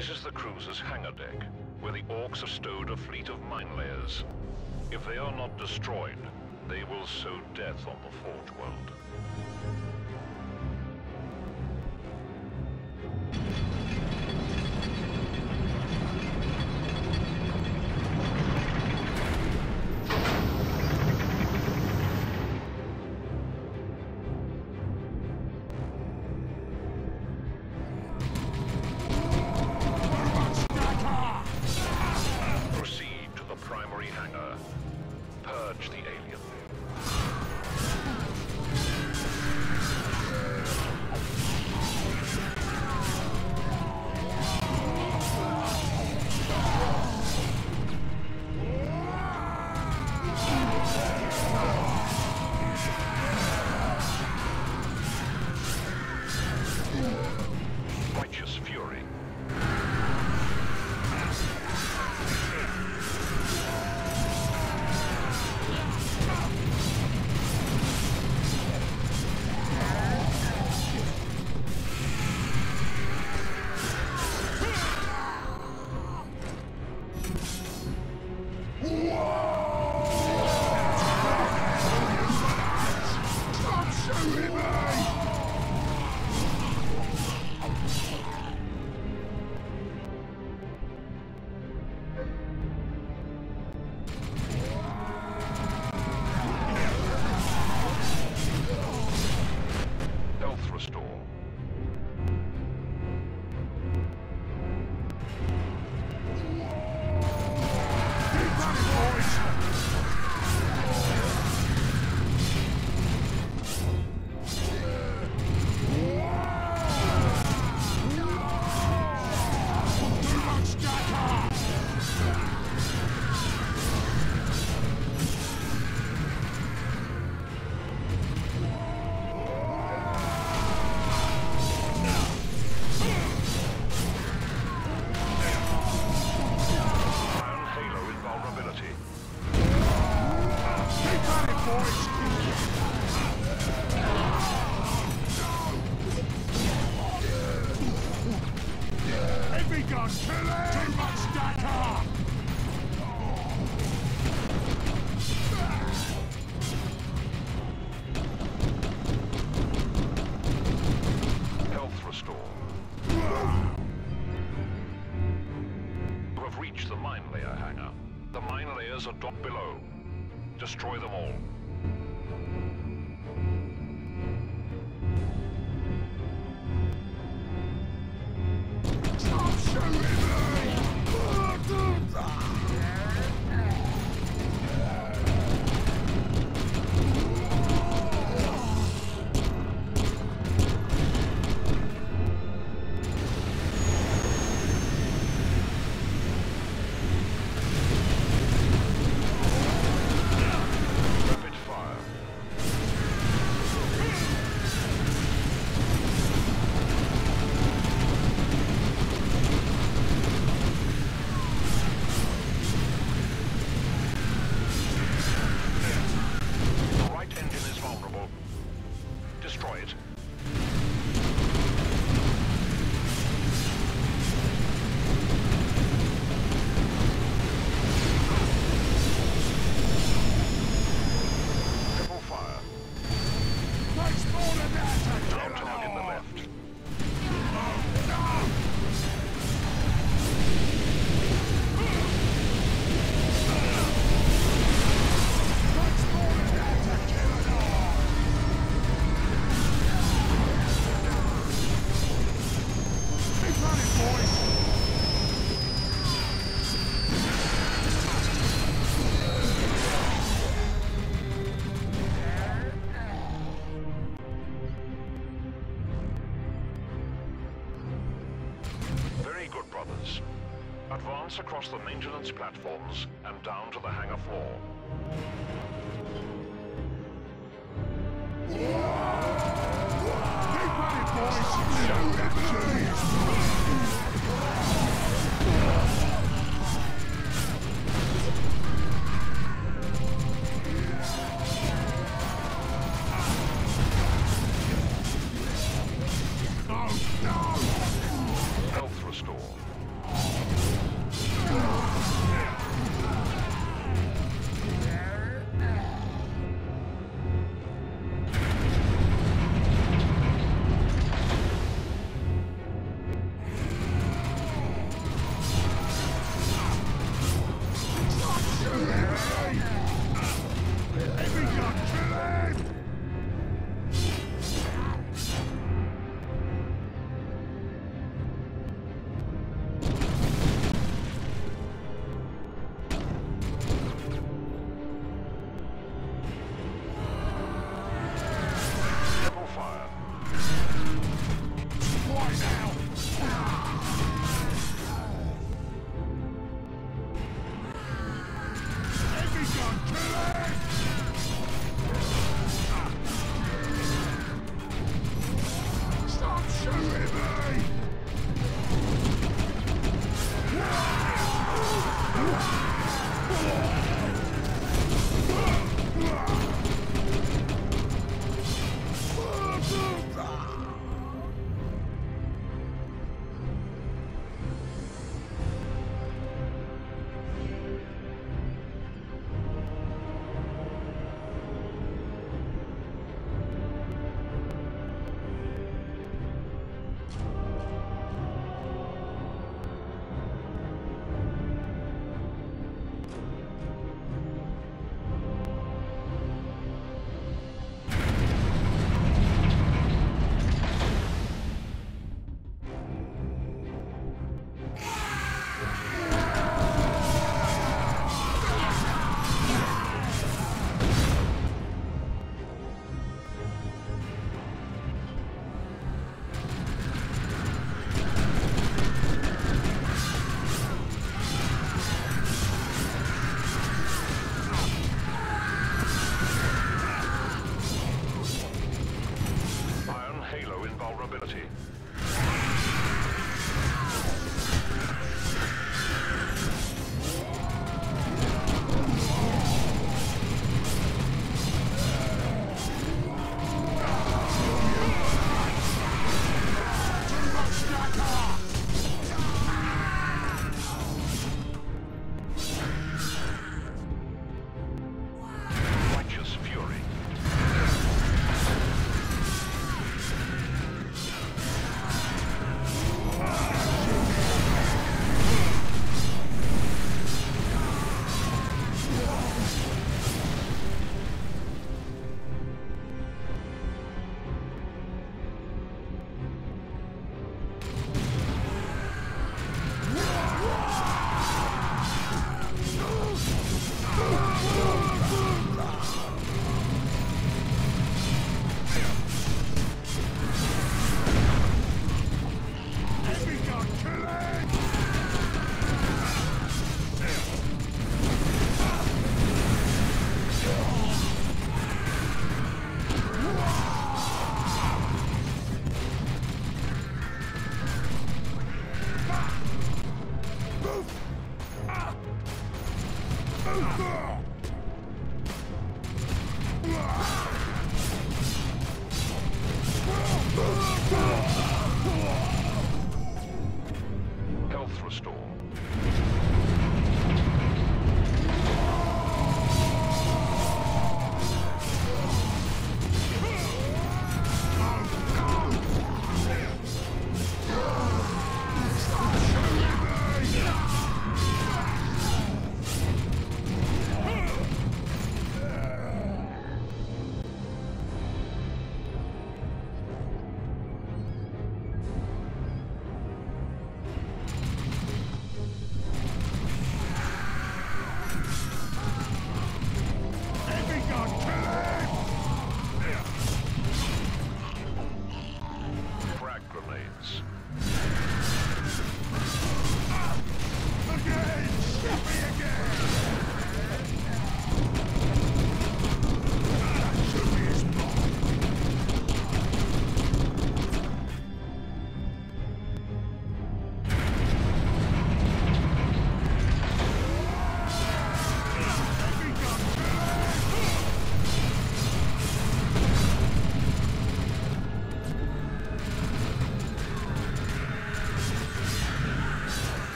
This is the cruiser's hangar deck, where the Orcs have stowed a fleet of mine layers. If they are not destroyed, they will sow death on the Forge world. Destroy them all. Advance across the maintenance platforms and down to the hangar floor. Health restore.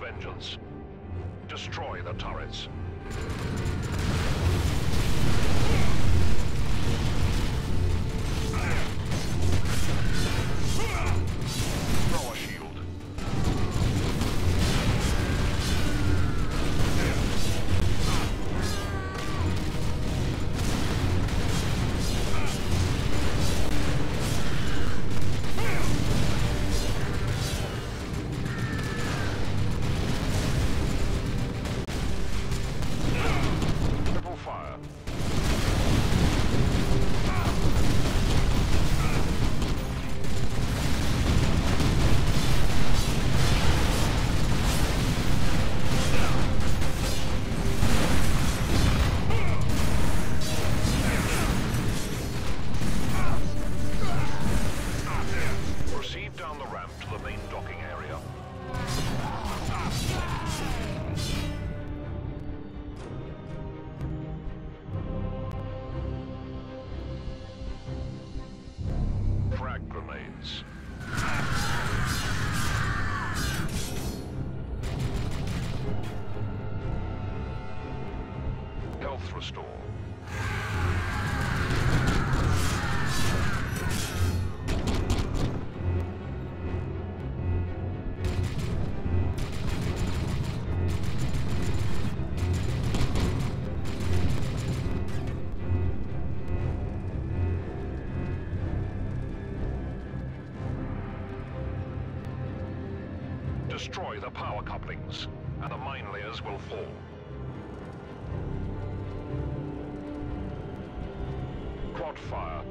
Vengeance. Destroy the turrets. Throw a shield. weapons. Health restore. Destroy the power couplings, and the mine layers will fall. Quad fire.